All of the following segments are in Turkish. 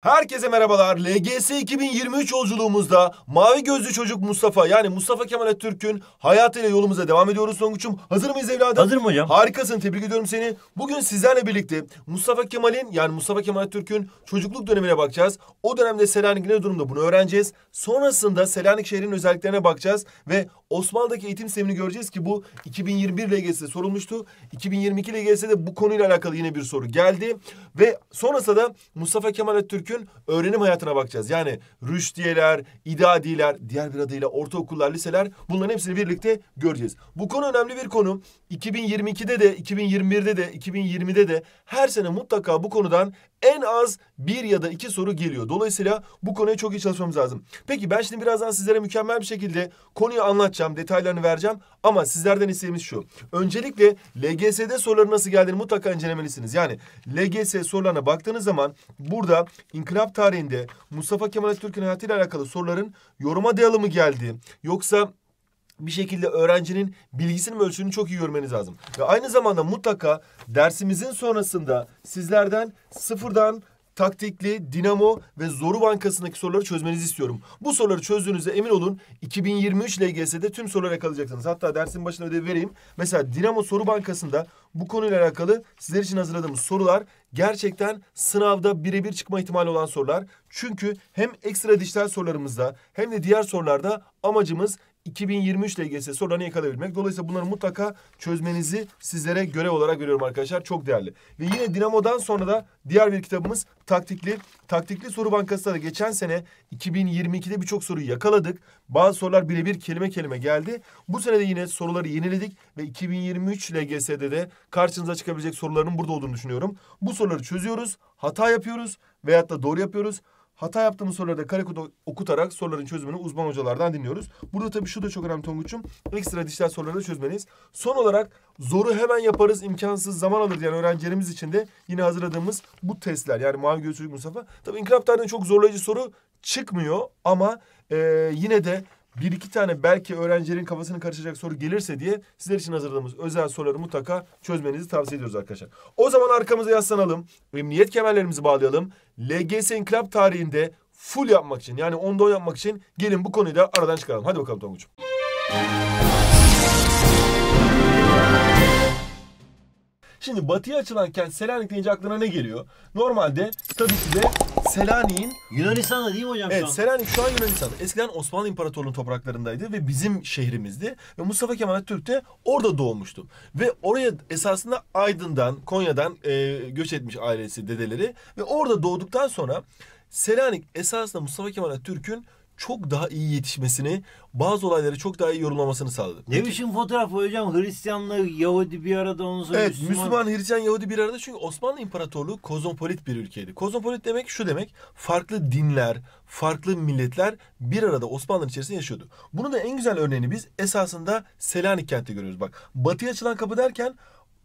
Herkese merhabalar. LGS 2023 yolculuğumuzda mavi gözlü çocuk Mustafa, yani Mustafa Kemal Atatürk'ün hayatıyla yolumuza devam ediyoruz Songuç'um. Hazır mıyız evladım? Hazırım hocam. Harikasın, tebrik ediyorum seni. Bugün sizlerle birlikte Mustafa Kemal'in, yani Mustafa Kemal Atatürk'ün çocukluk dönemine bakacağız. O dönemde Selanik'in ne durumda bunu öğreneceğiz. Sonrasında Selanik şehrinin özelliklerine bakacağız ve Osmanlı'daki eğitim sistemini göreceğiz ki bu 2021 LGS'de sorulmuştu. 2022 LGS'de bu konuyla alakalı yine bir soru geldi. Ve sonrasında da Mustafa Kemal Atatürk'ün öğrenim hayatına bakacağız. Yani rüştiyeler, idadiler, diğer bir adıyla ortaokullar, liseler, bunların hepsini birlikte göreceğiz. Bu konu önemli bir konu. 2022'de de, 2021'de de, 2020'de de her sene mutlaka bu konudan en az bir ya da iki soru geliyor. Dolayısıyla bu konuya çok iyi çalışmamız lazım. Peki ben şimdi birazdan sizlere mükemmel bir şekilde konuyu anlatacağım, detaylarını vereceğim. Ama sizlerden isteğimiz şu: öncelikle LGS'de soruların nasıl geldiğini mutlaka incelemelisiniz. Yani LGS sorularına baktığınız zaman burada inkılap tarihinde Mustafa Kemal Atatürk'ün hayatıyla alakalı soruların yoruma dayalı mı geldi? Yoksa bir şekilde öğrencinin bilgisinin ölçüsünü çok iyi görmeniz lazım. Ve aynı zamanda mutlaka dersimizin sonrasında sizlerden sıfırdan taktikli, dinamo ve zoru bankasındaki soruları çözmenizi istiyorum. Bu soruları çözdüğünüzde emin olun 2023 LGS'de tüm sorulara yakalayacaksınız. Hatta dersin başına ödev vereyim. Mesela dinamo soru bankasında bu konuyla alakalı sizler için hazırladığımız sorular gerçekten sınavda birebir çıkma ihtimali olan sorular. Çünkü hem ekstra dijital sorularımızda hem de diğer sorularda amacımız 2023 LGS sorularını yakalayabilmek. Dolayısıyla bunları mutlaka çözmenizi sizlere görev olarak veriyorum arkadaşlar. Çok değerli. Ve yine Dinamo'dan sonra da diğer bir kitabımız Taktikli. Taktikli soru bankasında da geçen sene 2022'de birçok soruyu yakaladık. Bazı sorular birebir kelime kelime geldi. Bu sene de yine soruları yeniledik ve 2023 LGS'de de karşınıza çıkabilecek soruların burada olduğunu düşünüyorum. Bu soruları çözüyoruz, hata yapıyoruz veyahut da doğru yapıyoruz. Hata yaptığımız soruları da karekoda okutarak soruların çözümünü uzman hocalardan dinliyoruz. Burada tabii şu da çok önemli Tonguç'um. Ekstra dijital soruları da çözmeliyiz. Son olarak zoru hemen yaparız, imkansız, zaman alır diyen öğrencilerimiz için de yine hazırladığımız bu testler. Yani mavi gözlü çocuk Mustafa. Tabii inkılap tarihinde çok zorlayıcı soru çıkmıyor ama yine de bir iki tane belki öğrencilerin kafasını karıştıracak soru gelirse diye sizler için hazırladığımız özel soruları mutlaka çözmenizi tavsiye ediyoruz arkadaşlar. O zaman arkamıza yaslanalım, emniyet kemerlerimizi bağlayalım. LGS inkılap tarihinde full yapmak için, yani 10'da 10 yapmak için gelin bu konuyu da aradan çıkaralım. Hadi bakalım Tonguç'um. Şimdi batıya açılan kent Selanik deyince aklına ne geliyor? Normalde tabii ki de Selanik'in... Yunanistan'da değil mi hocam? Evet, Selanik şu an Yunanistan'da. Eskiden Osmanlı İmparatorluğu'nun topraklarındaydı ve bizim şehrimizdi. Ve Mustafa Kemal Atatürk de orada doğmuştu. Ve oraya esasında Aydın'dan, Konya'dan göç etmiş ailesi, dedeleri. Ve orada doğduktan sonra Selanik esasında Mustafa Kemal Atatürk'ün çok daha iyi yetişmesini, bazı olayları çok daha iyi yorumlamasını sağladı. Ne biçim fotoğraf hocam? Hristiyanla Yahudi bir arada, onu sonra evet, Müslüman, Hristiyan, Yahudi bir arada. Çünkü Osmanlı İmparatorluğu kozmopolit bir ülkeydi. Kozmopolit demek şu demek: farklı dinler, farklı milletler bir arada Osmanlı'nın içerisinde yaşıyordu. Bunun da en güzel örneğini biz esasında Selanik kentte görüyoruz. Bak, batıya açılan kapı derken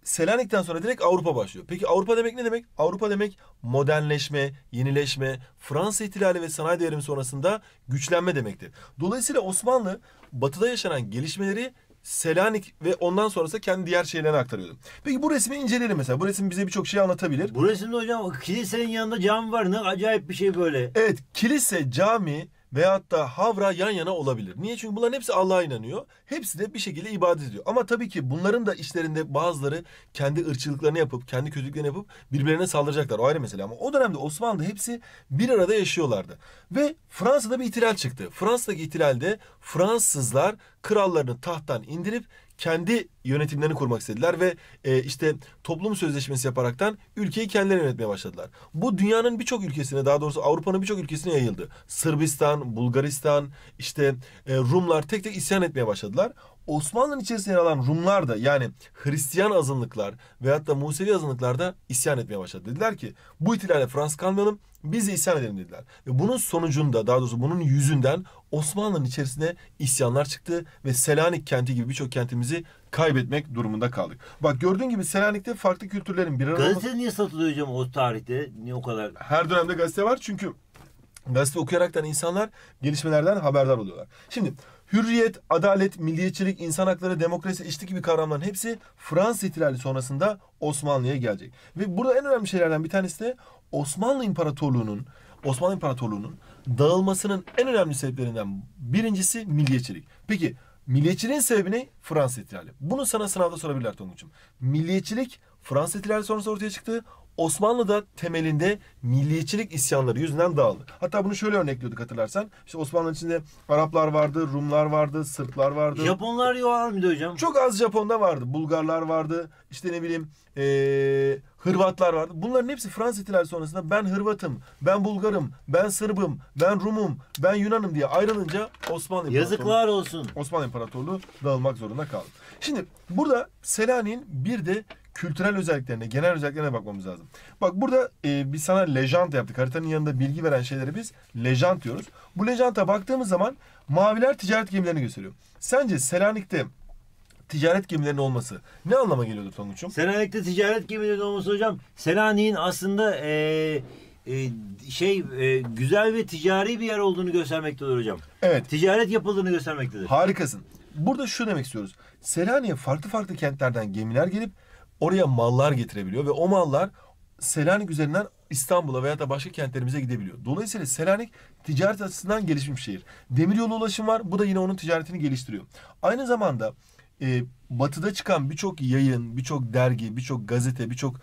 Selanik'ten sonra direkt Avrupa başlıyor. Peki Avrupa demek ne demek? Avrupa demek modernleşme, yenileşme, Fransa ihtilali ve sanayi devrimi sonrasında güçlenme demektir. Dolayısıyla Osmanlı batıda yaşanan gelişmeleri Selanik ve ondan sonrası kendi diğer şehirlerine aktarıyordu. Peki bu resmi inceleyelim mesela. Bu resim bize birçok şey anlatabilir. Bu resimde hocam kilisenin yanında cami var. Ne acayip bir şey böyle. Evet, kilise, cami veyahut da havra yan yana olabilir. Niye? Çünkü bunların hepsi Allah'a inanıyor. Hepsi de bir şekilde ibadet ediyor. Ama tabii ki bunların da işlerinde bazıları kendi ırkçılıklarını yapıp, kendi kötülüklerini yapıp birbirlerine saldıracaklar. O ayrı mesele. Ama o dönemde Osmanlı'da hepsi bir arada yaşıyorlardı. Ve Fransa'da bir ihtilal çıktı. Fransa'daki ihtilalde Fransızlar krallarını tahttan indirip kendi yönetimlerini kurmak istediler ve işte toplum sözleşmesi yaparaktan ülkeyi kendileri yönetmeye başladılar. Bu dünyanın birçok ülkesine, daha doğrusu Avrupa'nın birçok ülkesine yayıldı. Sırbistan, Bulgaristan, işte Rumlar tek tek isyan etmeye başladılar. Osmanlı'nın içerisinde yer alan Rumlar da, yani Hristiyan azınlıklar veyahut da Musevi azınlıklar da isyan etmeye başladı. Dediler ki bu ihtilalle Fransız kalmayalım, biz de isyan edelim dediler. Ve bunun sonucunda, daha doğrusu bunun yüzünden Osmanlı'nın içerisine isyanlar çıktı ve Selanik kenti gibi birçok kentimizi kaybetmek durumunda kaldık. Bak gördüğün gibi Selanik'te farklı kültürlerin bir arada... Gazete niye satılıyor hocam o tarihte? Niye o kadar? Her dönemde gazete var çünkü gazete okuyaraktan insanlar gelişmelerden haberdar oluyorlar. Şimdi hürriyet, adalet, milliyetçilik, insan hakları, demokrasi, eşitlik gibi kavramların hepsi Fransız ihtilali sonrasında Osmanlı'ya gelecek. Ve burada en önemli şeylerden bir tanesi de Osmanlı İmparatorluğu'nun Osmanlı İmparatorluğu'nun dağılmasının en önemli sebeplerinden birincisi milliyetçilik. Peki milliyetçiliğin sebebi ne? Fransız ihtilali. Bunu sana sınavda sorabilirler Tonguç'um. Milliyetçilik Fransız ihtilali sonrası ortaya çıktı. Osmanlı'da temelinde milliyetçilik isyanları yüzünden dağıldı. Hatta bunu şöyle örnekliyorduk hatırlarsan. İşte Osmanlı'nın içinde Araplar vardı, Rumlar vardı, Sırplar vardı. Japonlar var mıydı hocam? Çok az Japon'da vardı. Bulgarlar vardı. İşte ne bileyim Hırvatlar vardı. Bunların hepsi Fransız ihtilali sonrasında ben Hırvat'ım, ben Bulgar'ım, ben Sırb'ım, ben Rum'um, ben Yunan'ım diye ayrılınca Osmanlı İmparatorluğu... Yazıklar olsun. Osmanlı İmparatorluğu dağılmak zorunda kaldı. Şimdi burada Selanik'in bir de kültürel özelliklerine, genel özelliklerine bakmamız lazım. Bak burada biz sana lejant yaptık. Haritanın yanında bilgi veren şeyleri biz lejant diyoruz. Bu lejanta baktığımız zaman maviler ticaret gemilerini gösteriyor. Sence Selanik'te ticaret gemilerinin olması ne anlama geliyordur Tonguç'um? Selanik'te ticaret gemilerinin olması hocam, Selanik'in aslında güzel ve ticari bir yer olduğunu göstermektedir hocam. Evet. Ticaret yapıldığını göstermektedir. Harikasın. Burada şu demek istiyoruz. Selanik'e farklı farklı kentlerden gemiler gelip oraya mallar getirebiliyor ve o mallar Selanik üzerinden İstanbul'a veya da başka kentlerimize gidebiliyor. Dolayısıyla Selanik ticaret açısından gelişmiş bir şehir. Demiryolu ulaşım var. Bu da yine onun ticaretini geliştiriyor. Aynı zamanda batıda çıkan birçok yayın, birçok dergi, birçok gazete, birçok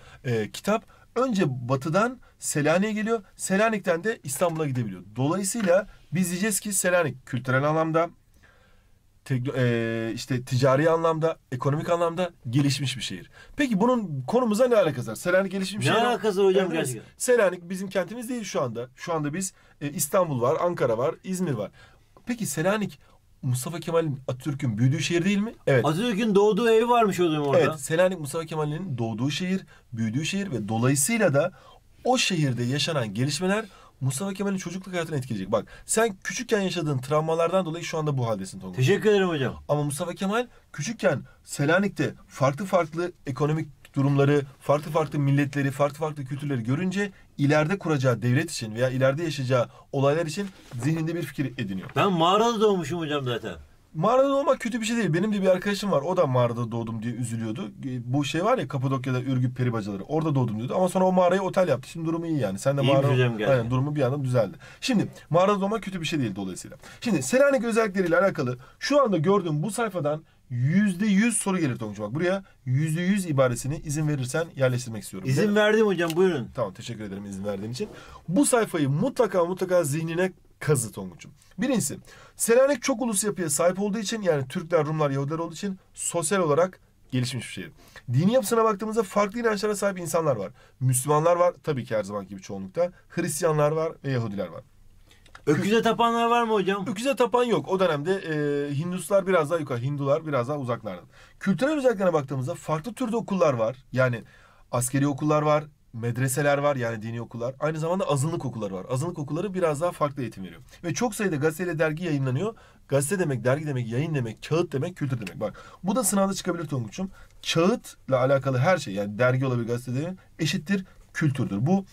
kitap önce batıdan Selanik'e geliyor. Selanik'ten de İstanbul'a gidebiliyor. Dolayısıyla biz diyeceğiz ki Selanik kültürel anlamda, ticari anlamda, ekonomik anlamda gelişmiş bir şehir. Peki bunun konumuza ne alakası var? Selanik gelişmiş bir şehir. Ne alakası hocam? Selanik bizim kentimiz değil şu anda. Şu anda biz İstanbul var, Ankara var, İzmir var. Peki Selanik Mustafa Kemal'in, Atatürk'ün büyüdüğü şehir değil mi? Evet. Atatürk'ün doğduğu evi varmış o zaman orada. Evet. Selanik Mustafa Kemal'in doğduğu şehir, büyüdüğü şehir ve dolayısıyla da o şehirde yaşanan gelişmeler Mustafa Kemal'in çocukluk hayatını etkileyecek. Bak sen küçükken yaşadığın travmalardan dolayı şu anda bu haldesin Tonguç. Teşekkür ederim hocam. Ama Mustafa Kemal küçükken Selanik'te farklı farklı ekonomik durumları, farklı farklı milletleri, farklı farklı kültürleri görünce ileride kuracağı devlet için veya ileride yaşayacağı olaylar için zihninde bir fikir ediniyor. Ben mağarada doğmuşum hocam zaten. Mağarada doğmak kötü bir şey değil. Benim de bir arkadaşım var. O da mağarada doğdum diye üzülüyordu. Bu şey var ya, Kapadokya'da Ürgüp peri bacaları. Orada doğdum diyordu. Ama sonra o mağarayı otel yaptı. Şimdi durumu iyi yani. Sen de mağara durumu bir anda düzeldi. Şimdi mağarada doğmak kötü bir şey değil dolayısıyla. Şimdi Selanik özellikleriyle alakalı şu anda gördüğüm bu sayfadan %100 soru gelir Tonguç'um. Bak buraya %100 ibaresini izin verirsen yerleştirmek istiyorum. İzin verdim hocam, buyurun. Tamam, teşekkür ederim izin verdiğin için. Bu sayfayı mutlaka zihnine kazı Tonguç'um. Birincisi, Selanik çok uluslu yapıya sahip olduğu için, yani Türkler, Rumlar, Yahudiler olduğu için sosyal olarak gelişmiş bir şehir. Dini yapısına baktığımızda farklı inançlara sahip insanlar var. Müslümanlar var tabii ki her zamanki gibi çoğunlukta. Hristiyanlar var ve Yahudiler var. Öküze tapanlar var mı hocam? Öküze tapan yok. O dönemde Hinduslar biraz daha yukarı, Hindular biraz daha uzaklardan. Kültürel özelliklerine baktığımızda farklı türde okullar var. Yani askeri okullar var. Medreseler var, yani dini okullar. Aynı zamanda azınlık okulları var. Azınlık okulları biraz daha farklı eğitim veriyor. Ve çok sayıda gazeteyle dergi yayınlanıyor. Gazete demek, dergi demek, yayın demek, kağıt demek, kültür demek. Bak bu da sınavda çıkabilir Tonguç'um. Kağıtla alakalı her şey, yani dergi olabilir, gazete demek, eşittir kültürdür. Bu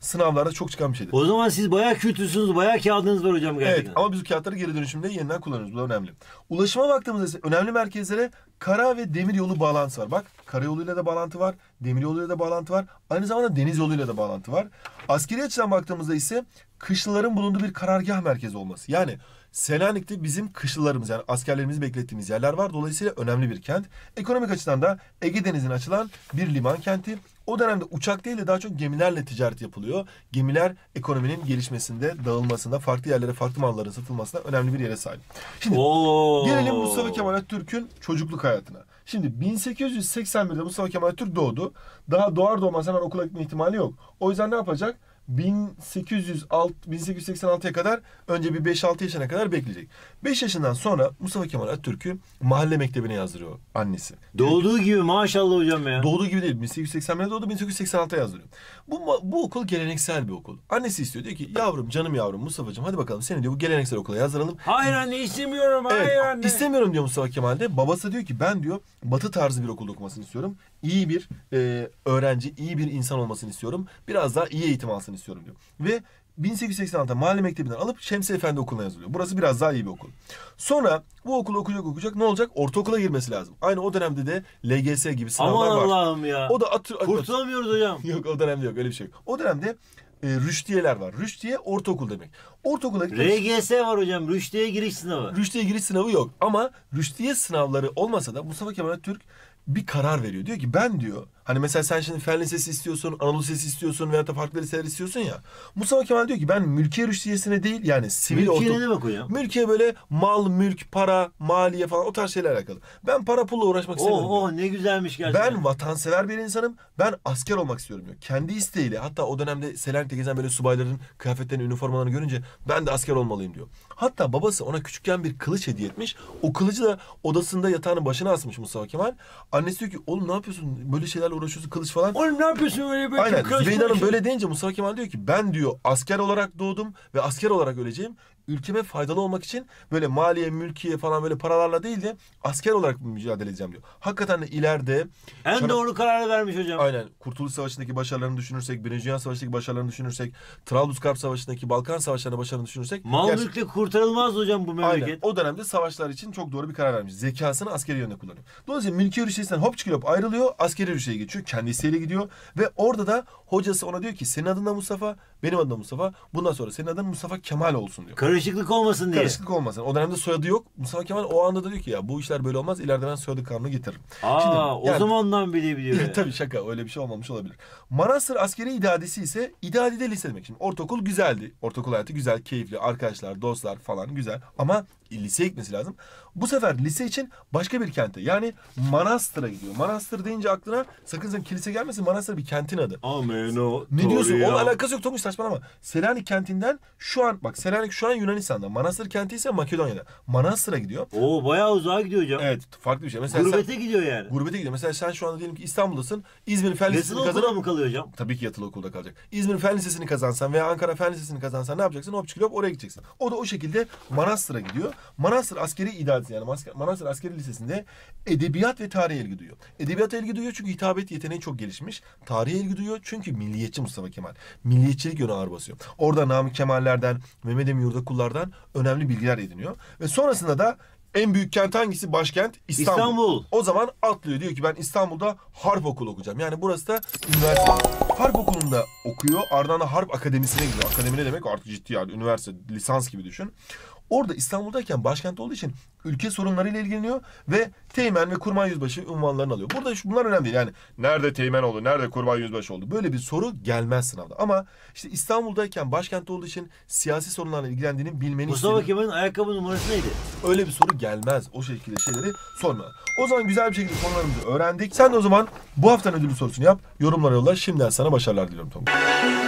sınavlarda çok çıkan bir şeydir. O zaman siz bayağı kültürsünüz, bayağı kağıdınız var hocam gerçekten. Evet, ama biz bu kağıtları geri dönüşümde yeniden kullanıyoruz. Bu da önemli. Ulaşıma baktığımızda ise önemli merkezlere kara ve demir yolu bağlantısı var. Bak karayoluyla da bağlantı var, demir yoluyla da bağlantı var. Aynı zamanda deniz yoluyla da bağlantı var. Askeri açıdan baktığımızda ise kışlaların bulunduğu bir karargah merkezi olması. Yani Selanik'te bizim kışlalarımız, yani askerlerimizi beklettiğimiz yerler var. Dolayısıyla önemli bir kent. Ekonomik açıdan da Ege Denizi'ne açılan bir liman kenti. O dönemde uçak değil de daha çok gemilerle ticaret yapılıyor. Gemiler ekonominin gelişmesinde, dağılmasında, farklı yerlere, farklı malların satılmasında önemli bir yere sahip. Şimdi gelelim Mustafa Kemal Atatürk'ün çocukluk hayatına. Şimdi 1881'de Mustafa Kemal Atatürk doğdu. Daha doğar doğmaz hemen okula gitme ihtimali yok. O yüzden ne yapacak? 1886'ya kadar, önce bir 5-6 yaşına kadar bekleyecek. 5 yaşından sonra Mustafa Kemal Atatürk'ü mahalle mektebine yazdırıyor annesi. Doğduğu gibi maşallah hocam ya. Doğduğu gibi değil. 1881'de doğdu, 1886'ya yazdırıyor. Bu okul geleneksel bir okul. Annesi istiyor. Diyor ki yavrum, canım yavrum Mustafa'cığım, hadi bakalım seni diyor bu geleneksel okula yazdıralım. Hayır anne istemiyorum, hayır anne. İstemiyorum diyor Mustafa Kemal de. Babası diyor ki ben diyor batı tarzı bir okulda okumasını istiyorum. İyi bir öğrenci, iyi bir insan olmasını istiyorum. Biraz daha iyi eğitim alsın istiyorum diyor. Ve 1886'da mahalle mektebinden alıp Şemsi Efendi okuluna yazılıyor. Burası biraz daha iyi bir okul. Sonra bu okulu okuyacak ne olacak? Ortaokula girmesi lazım. Aynı o dönemde de LGS gibi sınavlar var. Aman Allah'ım ya. O da kurtulamıyoruz hocam. Yok o dönemde yok öyle bir şey yok. O dönemde rüştiyeler var. Rüştiye ortaokul demek. Ortaokuldaki RGS var hocam. Rüştiye giriş sınavı. Rüştiye giriş sınavı yok. Ama rüştiye sınavları olmasa da Mustafa Kemal Atatürk bir karar veriyor. Diyor ki ben diyor, hani mesela sen şimdi Fen Lisesi istiyorsun, Anadolu Lisesi istiyorsun veyahut da farklı liseler istiyorsun ya. Mustafa Kemal diyor ki ben mülkiye rüştiyesine değil, yani sivil ortaokul. Mülkiye ne demek hocam? Mülkiye böyle mal, mülk, para, maliye falan o tarz şeylerle alakalı. Ben para pulla uğraşmak istemiyorum. Oh ne güzelmiş gerçekten. Ben vatansever bir insanım. Ben asker olmak istiyorum diyor. Kendi isteğiyle, hatta o dönemde Selanik'te gezen böyle subayların kıyafetlerini, üniformalarını görünce ben de asker olmalıyım diyor. Hatta babası ona küçükken bir kılıç hediye etmiş. O kılıcı da odasında yatağının başına asmış Mustafa Kemal. Annesi diyor ki oğlum ne yapıyorsun? Böyle şeylerle uğraşıyorsun, kılıç falan. Oğlum ne yapıyorsun öyle böyle? Aynen. Zübeyde Hanım böyle deyince Mustafa Kemal diyor ki ben diyor asker olarak doğdum ve asker olarak öleceğim. Ülkeme faydalı olmak için böyle maliye, mülkiye falan böyle paralarla değil de asker olarak mücadele edeceğim diyor. Hakikaten de ileride... En doğru kararı vermiş hocam. Aynen. Kurtuluş Savaşı'ndaki başarılarını düşünürsek, Birinci Dünya Savaşı'ndaki başarılarını düşünürsek, Trablusgarp Savaşı'ndaki, Balkan Savaşları'nda başarılarını düşünürsek... Mal mülkle kurtarılmaz hocam bu memleket. Aynen. O dönemde savaşlar için çok doğru bir karar vermiş. Zekasını askeri yönde kullanıyor. Dolayısıyla mülkiye rüştiyesinden hop çıkıp ayrılıyor, askeri rüştiye geçiyor. Kendi isteğiyle gidiyor ve orada da hocası ona diyor ki senin adın da Mustafa, benim adım da Mustafa. Bundan sonra senin adın Mustafa Kemal olsun diyor. Karışıklık olmasın diye. Karışıklık olmasın. O dönemde soyadı yok. Mustafa Kemal o anda da diyor ki ya bu işler böyle olmaz. İleride ben soyadı kanunu getiririm. Şimdi, o yani, zamandan bile biliyor. Yani. Tabii şaka. Öyle bir şey olmamış olabilir. Manastır Askeri İdadesi ise İdadi'de lise demek. Şimdi ortaokul güzeldi. Ortaokul hayatı güzel, keyifli. Arkadaşlar, dostlar falan güzel. Ama liseye gitmesi lazım. Bu sefer lise için başka bir kente. Yani Manastır'a gidiyor. Manastır deyince aklına sakın kilise gelmesin. Manastır bir kentin adı. Amen o. Ne diyorsun? Onun alakası yok. Tomuş saçmalama. Selanik kentinden şu an bak Selanik şu an Yunanistan'da. Manastır kenti ise Makedonya'da. Manastır'a gidiyor. Oo bayağı uzağa gidiyor hocam. Evet, farklı bir şey. Mesela gurbete sen, gidiyor yani. Gurbete gidiyor. Mesela sen şu anda diyelim ki İstanbul'dasın. İzmir Fen Lisesi'ni kazanır mı kalıyor hocam? Tabii ki yatılı okulda kalacak. İzmir Fen Lisesi'ni kazansan veya Ankara Fen Lisesi'ni kazansan ne yapacaksın? Hop çıkıp oraya gideceksin. O da o şekilde Manastır'a gidiyor. Manastır Askeri İdaresi yani Manastır Askeri Lisesi'nde edebiyat ve tarihe ilgi duyuyor. Edebiyata ilgi duyuyor çünkü hitabet yeteneği çok gelişmiş. Tarihe ilgi duyuyor çünkü milliyetçi Mustafa Kemal. Milliyetçilik yönü ağır basıyor. Orada Namık Kemallerden, Mehmet Emin Yurdakullardan önemli bilgiler ediniyor. Ve sonrasında da en büyük kent hangisi? Başkent İstanbul. O zaman atlıyor. Diyor ki ben İstanbul'da harp okulu okuyacağım. Yani burası da üniversite. Harp okulunda okuyor. Ardından da harp akademisine gidiyor. Akademi ne demek? Artık ciddi yani. Üniversite, lisans gibi düşün. Orada İstanbul'dayken başkent olduğu için ülke sorunlarıyla ilgileniyor ve Teğmen ve Kurmay Yüzbaşı unvanlarını alıyor. Burada bunlar önemli değil. Yani nerede Teğmen oldu, nerede Kurmay Yüzbaşı oldu? Böyle bir soru gelmez sınavda. Ama işte İstanbul'dayken başkentte olduğu için siyasi sorunlarla ilgilendiğini bilmeni istiyorum. Mustafa Kemal'in ayakkabı numarası neydi? Öyle bir soru gelmez. O şekilde şeyleri sorma. O zaman güzel bir şekilde konularımızı öğrendik. Sen de o zaman bu haftanın ödülü sorusunu yap. Yorumlara yolla. Şimdiden sana başarılar diliyorum Tom.